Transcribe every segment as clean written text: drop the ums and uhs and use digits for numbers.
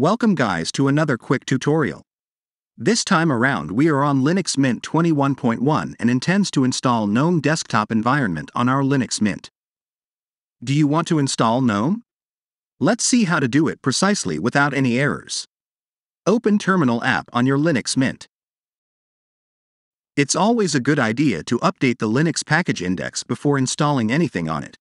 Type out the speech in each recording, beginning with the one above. Welcome guys to another quick tutorial. This time around we are on Linux Mint 21.1 and intends to install GNOME desktop environment on our Linux Mint. Do you want to install GNOME? Let's see how to do it precisely without any errors. Open Terminal app on your Linux Mint. It's always a good idea to update the Linux package index before installing anything on it.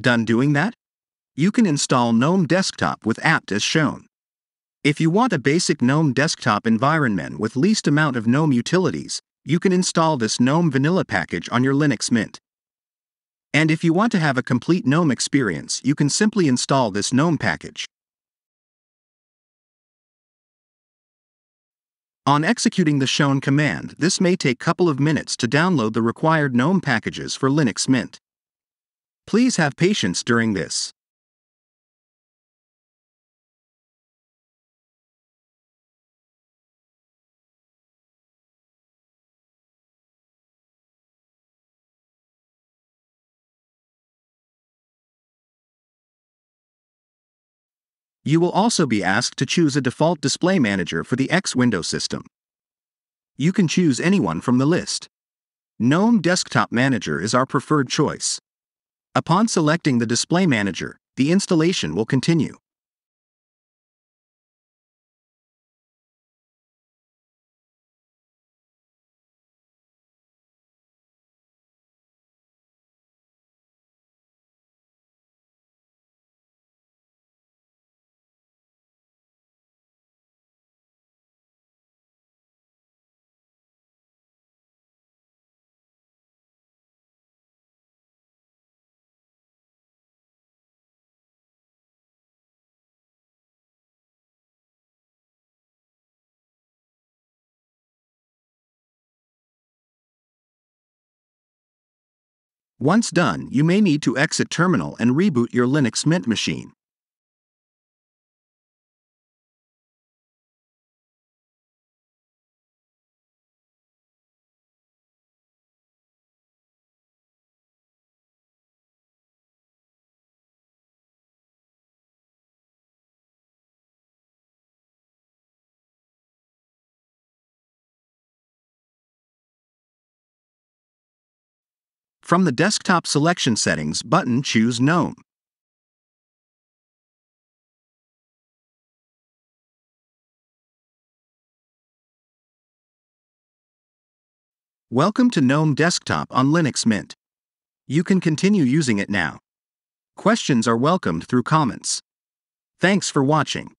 Done doing that? You can install GNOME Desktop with apt as shown. If you want a basic GNOME Desktop environment with least amount of GNOME utilities, you can install this GNOME Vanilla package on your Linux Mint. And if you want to have a complete GNOME experience, you can simply install this GNOME package. On executing the shown command, this may take couple of minutes to download the required GNOME packages for Linux Mint. Please have patience during this. You will also be asked to choose a default display manager for the X Window system. You can choose anyone from the list. GNOME Desktop Manager is our preferred choice. Upon selecting the display manager, the installation will continue. Once done, you may need to exit terminal and reboot your Linux Mint machine. From the Desktop Selection Settings button, choose GNOME. Welcome to GNOME Desktop on Linux Mint. You can continue using it now. Questions are welcomed through comments. Thanks for watching.